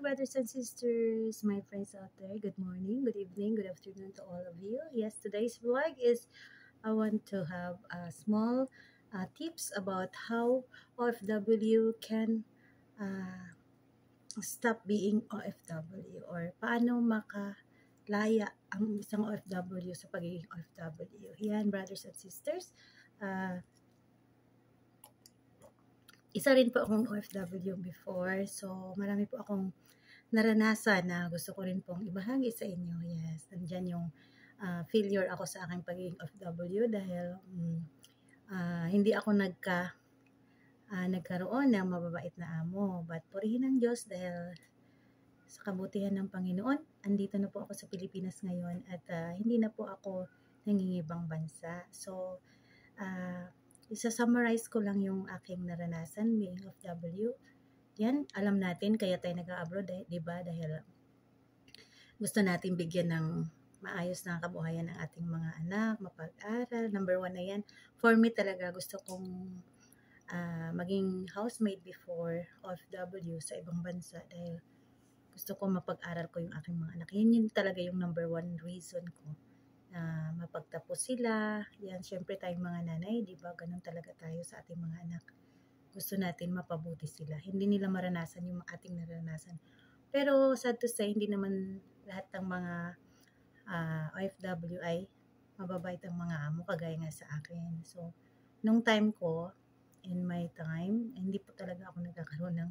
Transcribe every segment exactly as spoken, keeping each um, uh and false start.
brothers and sisters, my friends out there, good morning, good evening, good afternoon to all of you. Yes, today's vlog is I want to have a small uh, tips about how O F W can uh, stop being O F W or paano makalaya ang isang O F W sa pagiging O F W. Yan, brothers and sisters. Uh, Isa rin po akong O F W before. So, marami po akong naranasan na gusto ko rin pong ibahagi sa inyo. Yes, nandiyan yung uh, failure ako sa aking pagiging O F W dahil um, uh, hindi ako nagka, uh, nagkaroon ng mababait na amo. But purihin ang Diyos dahil sa kabutihan ng Panginoon, andito na po ako sa Pilipinas ngayon at uh, hindi na po ako nangingibang bansa. So, ah, uh, isa-summarize ko lang yung aking naranasan being O F W. Yan, alam natin kaya tayo nag-abroad, eh, di ba? Dahil gusto natin bigyan ng maayos na kabuhayan ng ating mga anak, mapag-aral. Number one na yan. For me talaga, gusto kong uh, maging housemaid before O F W sa ibang bansa dahil gusto ko mapag-aral ko yung aking mga anak. Yan yun talaga yung number one reason ko. Na mapagtapos sila. Yan, syempre tayong mga nanay, di ba? Ganun talaga tayo sa ating mga anak. Gusto natin mapabuti sila. Hindi nila maranasan yung ating naranasan. Pero sad to say, hindi naman lahat ng mga uh, O F W ay mababait ang mga amo, kagaya nga sa akin. So, nung time ko, in my time, hindi po talaga ako nagkakaroon ng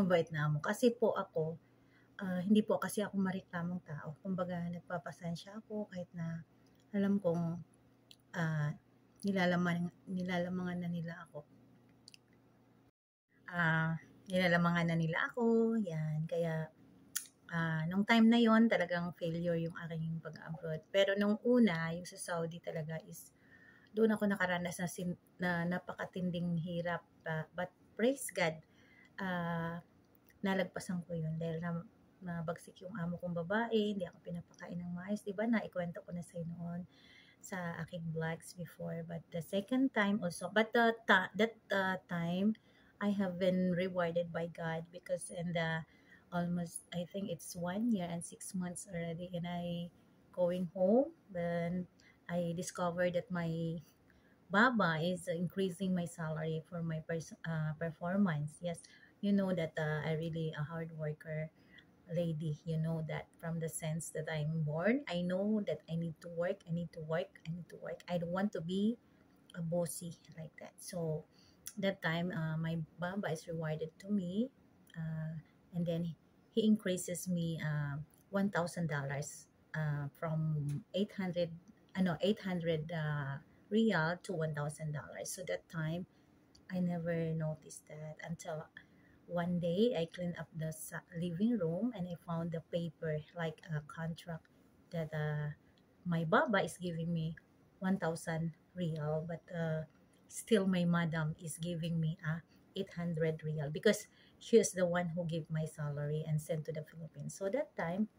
mabait na amo. Kasi po ako, uh, hindi po kasi ako mareklamong tao. Kumbaga, nagpapasansya ako kahit na alam kong uh, nilalaman, nilalamangan na nila ako. Uh, nilalamangan na nila ako. Yan. Kaya, uh, nung time na yon talagang failure yung aking pag-abroad. Pero nung una, yung sa Saudi talaga is, doon ako nakaranas na, sin na napakatinding hirap. Uh, but praise God, uh, nalagpasan ko yun. Dahil na, nabagsik yung amo kong babae, hindi ako pinapakain ng maayos. Diba, naikwento ko na sa'yo noon sa aking vlogs before. But the second time also, but the, that uh, time, I have been rewarded by God because in the almost, I think it's one year and six months already and I going home. Then I discovered that my Baba is increasing my salary for my pers uh, performance. Yes, you know that uh, I really a hard worker. Lady, you know that from the sense that I'm born, I know that I need to work, I need to work, I need to work. I don't want to be a bossy like that. So that time, uh, my Baba is rewarded to me, uh, and then he increases me uh, one thousand uh, dollars from eight hundred, I uh, know eight hundred uh, real to one thousand dollars. So that time, I never noticed that until. One day, I cleaned up the living room and I found the paper, like a contract that uh, my Baba is giving me one thousand real, but uh, still my madam is giving me uh, eight hundred real because she is the one who gave my salary and sent to the Philippines. So that time,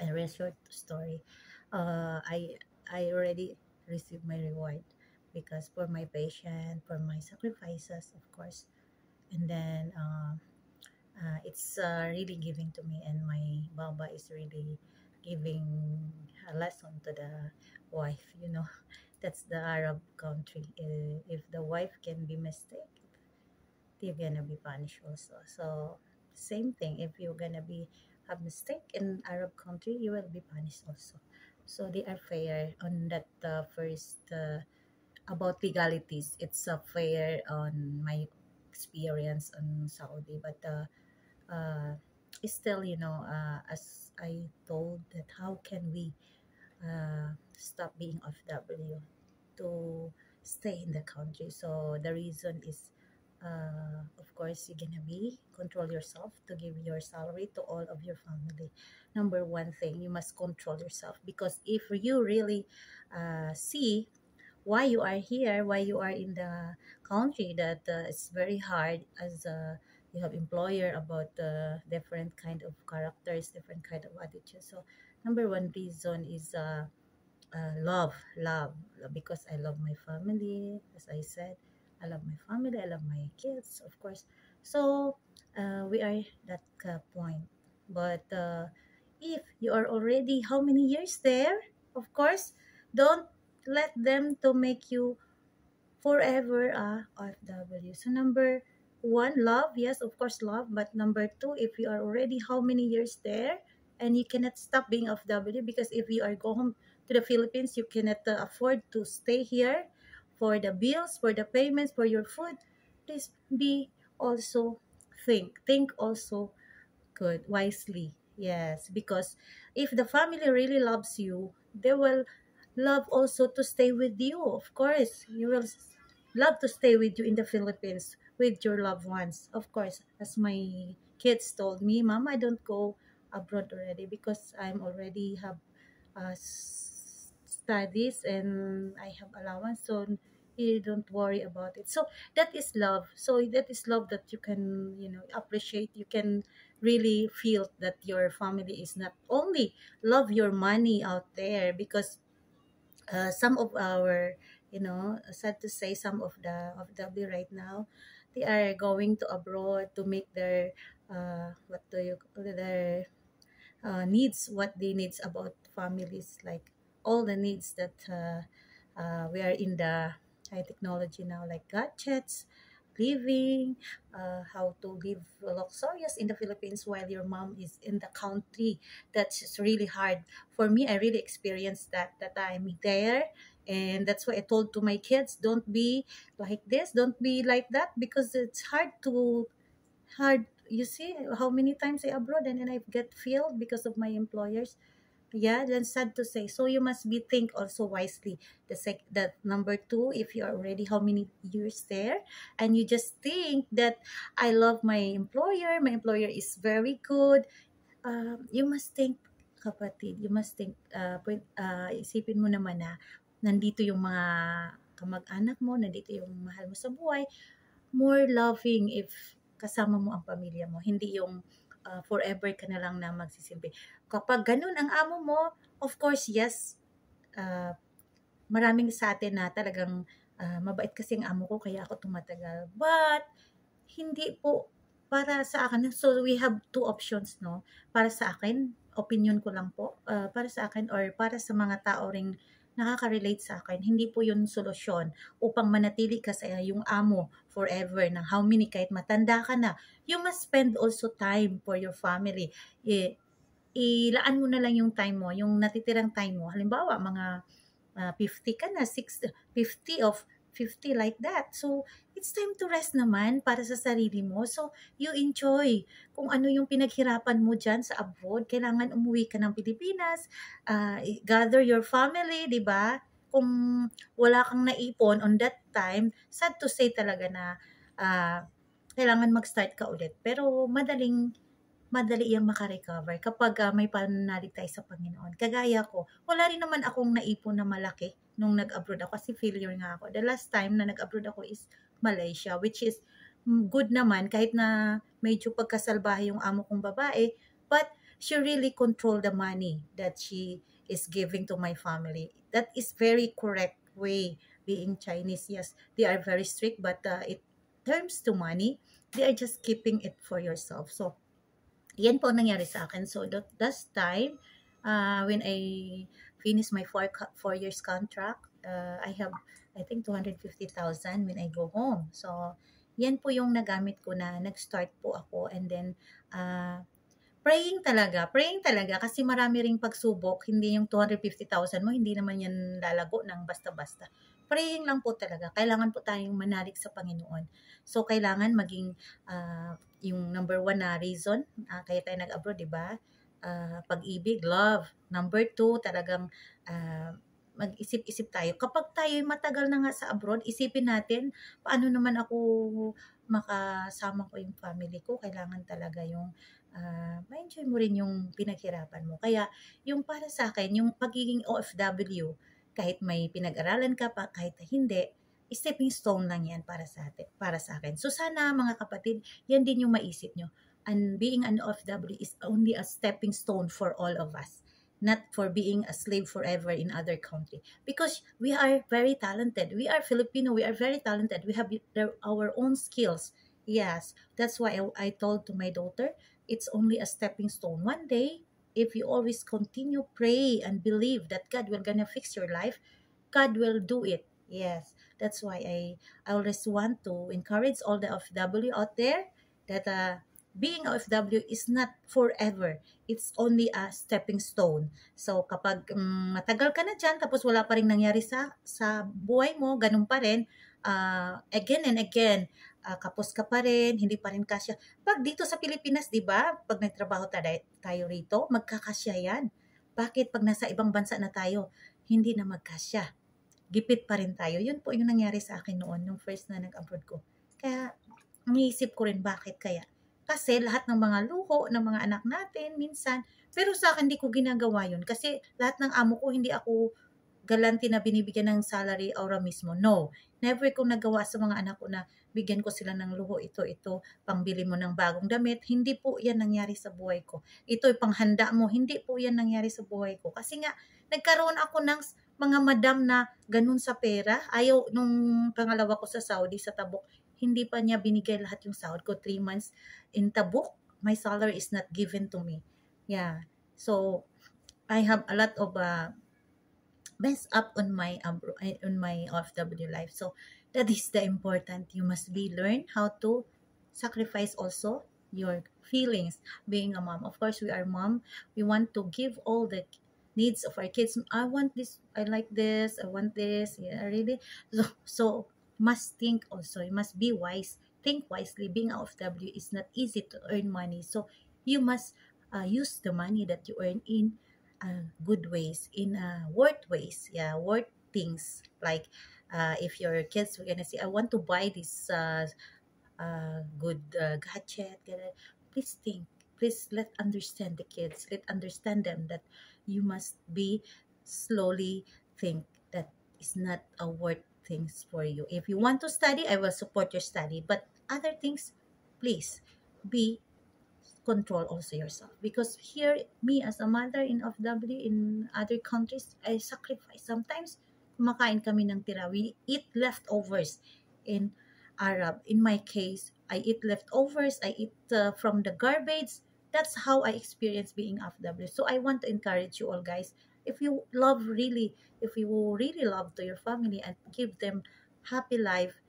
I read short story. Uh, I, I already received my reward because for my patience, for my sacrifices, of course. And then uh, uh, it's uh, really giving to me and my Baba is really giving a lesson to the wife, you know. That's the Arab country. Uh, if the wife can be mistaken, they're gonna be punished also. So same thing, if you're gonna be have mistake in Arab country, you will be punished also. So they are fair on that uh, first, uh, about legalities, it's uh, fair on my experience in Saudi, but uh, uh, still, you know, uh, as I told that how can we uh, stop being O F W to stay in the country? So the reason is, uh, of course, you're gonna be control yourself to give your salary to all of your family. Number one thing, you must control yourself because if you really uh, see why you are here, why you are in the country that uh, it's very hard as uh, you have employer about uh, different kind of characters, different kind of attitude. So number one reason is uh, uh, love, love, because I love my family. As I said, I love my family, I love my kids, of course. So uh, we are at that uh, point But uh, if you are already how many years there, of course, don't let them to make you forever a O F W. So number one, love. Yes, of course, love. But number two, if you are already how many years there and you cannot stop being O F W, because if you are go home to the Philippines, you cannot uh, afford to stay here for the bills, for the payments, for your food. Please be also think. Think also good, wisely. Yes, because if the family really loves you, they will love also to stay with you. Of course, you will s- love to stay with you in the Philippines with your loved ones. Of course, as my kids told me, Mom, I don't go abroad already because I'm already have uh, s- studies and I have allowance, so you don't worry about it. So that is love. So that is love that you can, you know, appreciate. You can really feel that your family is not only love your money out there, because uh, some of our, you know, sad to say, some of the of W right now, they are going to abroad to make their uh, what do you their uh, needs, what they needs about families, like all the needs that uh, uh, we are in the high technology now, like gadgets, living, uh, how to live luxurious in the Philippines while your mom is in the country. That's just really hard. For me, I really experienced that, that I'm there. And that's why I told to my kids, don't be like this, don't be like that, because it's hard to hard. You see how many times I abroad and then I get failed because of my employers. Yeah, then sad to say. So you must be think also wisely. The sec that number two, if you are already how many years there, and you just think that I love my employer, my employer is very good. Um, you must think, kapatid, you must think, uh, pwed- uh, isipin mo naman na nandito yung mga kamag-anak mo, nandito yung mahal mo sa buhay, more loving if kasama mo ang pamilya mo, hindi yung uh, forever ka na lang na magsisimpi. Kapag ganun ang amo mo, of course, yes, uh, maraming sa atin na talagang uh, mabait kasi ang amo ko, kaya ako tumatagal. But, hindi po para sa akin. So, we have two options, no? Para sa akin, opinion ko lang po, uh, para sa akin or para sa mga tao ring nakaka-relate sa akin, hindi po yun solusyon upang manatili ka sa yung amo forever ng how many, kahit matanda ka na. You must spend also time for your family. I- ilaan mo na lang yung time mo, yung natitirang time mo. Halimbawa, mga uh, fifty ka na, six, fifty of fifty like that. So, it's time to rest naman para sa sarili mo. So, you enjoy kung ano yung pinaghirapan mo dyan sa abroad. Kailangan umuwi ka ng Pilipinas, uh, i- gather your family, di ba? Kung wala kang naipon on that time, sad to say talaga na uh, kailangan mag-start ka ulit. Pero madaling madali iyang makarecover kapag ah, may pananalig tayo sa Panginoon. Kagaya ko, wala rin naman akong naipon na malaki nung nag-abroad ako kasi failure nga ako. The last time na nag-abroad ako is Malaysia, which is mm, good naman kahit na medyo pagkasalbahe yung amo kong babae, but she really control the money that she is giving to my family. That is very correct way being Chinese. Yes, they are very strict, but uh, it terms to money, they are just keeping it for yourself. So, yan po ang nangyari sa akin. So, that, that time, uh, when I finish my four, co- four years contract, uh, I have, I think, two hundred fifty thousand when I go home. So, yan po yung nagamit ko na nag-start po ako. And then, uh, praying talaga, praying talaga kasi marami ring pagsubok, hindi yung two hundred fifty thousand mo, hindi naman yan lalago ng basta-basta. Praying lang po talaga. Kailangan po tayong manalig sa Panginoon. So, kailangan maging ah, yung number one na reason ah, kaya tayo nag-abroad, di ba? Ah, pag-ibig, love. Number two, talagang ah, mag-isip-isip tayo. Kapag tayo matagal na nga sa abroad, isipin natin, paano naman ako makasama ko yung family ko? Kailangan talaga yung ah, ma-enjoy mo rin yung pinaghirapan mo. Kaya, yung para sa akin, yung pagiging O F W, kahit may pinag-aralan ka pa, kahit hindi, stepping stone lang yan para sa atin, para sa akin. So sana mga kapatid, yan din yung maisip nyo. And being an O F W is only a stepping stone for all of us, not for being a slave forever in other country. Because we are very talented. We are Filipino. We are very talented. We have their- our own skills. Yes, that's why I, I told to my daughter, It's only a stepping stone. One day, if you always continue pray and believe that God will gonna fix your life, God will do it. Yes, that's why I, I always want to encourage all the O F W out there that uh, being O F W is not forever. It's only a stepping stone. So kapag um, matagal ka na dyan, tapos wala pa rin nangyari sa, sa buhay mo, ganun pa rin, uh, again and again, Uh, kapos ka pa rin, hindi pa rin kasya. Pag dito sa Pilipinas, di ba, pag nagtrabaho tayo rito, magkakasya yan. Bakit pag nasa ibang bansa na tayo, hindi na magkasya? Gipit pa rin tayo. Yun po yung nangyari sa akin noon, nung first na nag-abroad ko. Kaya, umiisip ko rin bakit kaya. Kasi lahat ng mga luho, ng mga anak natin, minsan, pero sa akin, hindi ko ginagawa yun. Kasi lahat ng amo ko, hindi ako galanti na binibigyan ng salary aura mismo. No. Never kong nagawa sa mga anak ko na bigyan ko sila ng luho, ito, ito, pangbili mo ng bagong damit. Hindi po yan nangyari sa buhay ko. Ito ay panghanda mo. Hindi po yan nangyari sa buhay ko. Kasi nga, nagkaroon ako ng mga madam na ganun sa pera. Ayaw, nung pangalawa ko sa Saudi, sa Tabuk, hindi pa niya binigay lahat yung sahod ko. Three months in Tabuk, my salary is not given to me. Yeah. So, I have a lot of uh, mess up on my um, on my O F W life. So that is the important. You must be learn how to sacrifice also your feelings. Being a mom, of course, we are mom. We want to give all the needs of our kids. I want this. I like this. I want this. Yeah, really. So so must think also. You must be wise. Think wisely. Being an O F W is not easy to earn money. So you must uh, use the money that you earn in Uh, good ways, in uh, worth ways, yeah, worth things. Like uh, if your kids were gonna say, I want to buy this uh, uh, good uh, gadget, please think, please let understand the kids, let understand them that you must be slowly think that it's not a worth things for you. If you want to study, I will support your study, but other things, please be control also yourself, because here me as a mother in O F W in other countries, I sacrifice. Sometimes kumakain kami ng tira, we eat leftovers. In Arab, in my case, I eat leftovers, I eat uh, from the garbage. That's how I experience being O F W. So I want to encourage you all guys, if you love really, if you really love to your family and give them happy life,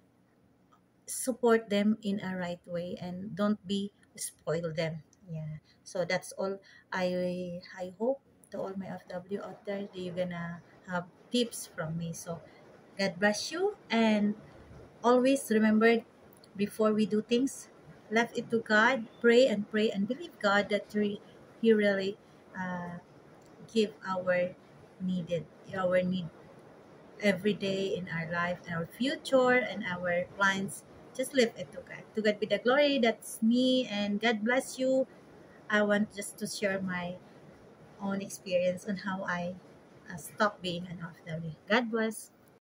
support them in a right way and don't be spoil them. Yeah, so that's all. I I hope to all my O F W out there, you're gonna have tips from me. So God bless you, and always remember, before we do things, left it to God, pray and pray and believe God that he really uh, give our needed our need every day in our life, our future and our plans. Just leave it to God. To God be the glory. That's me, and God bless you. I want just to share my own experience on how I uh, stopped being an O F W. God bless.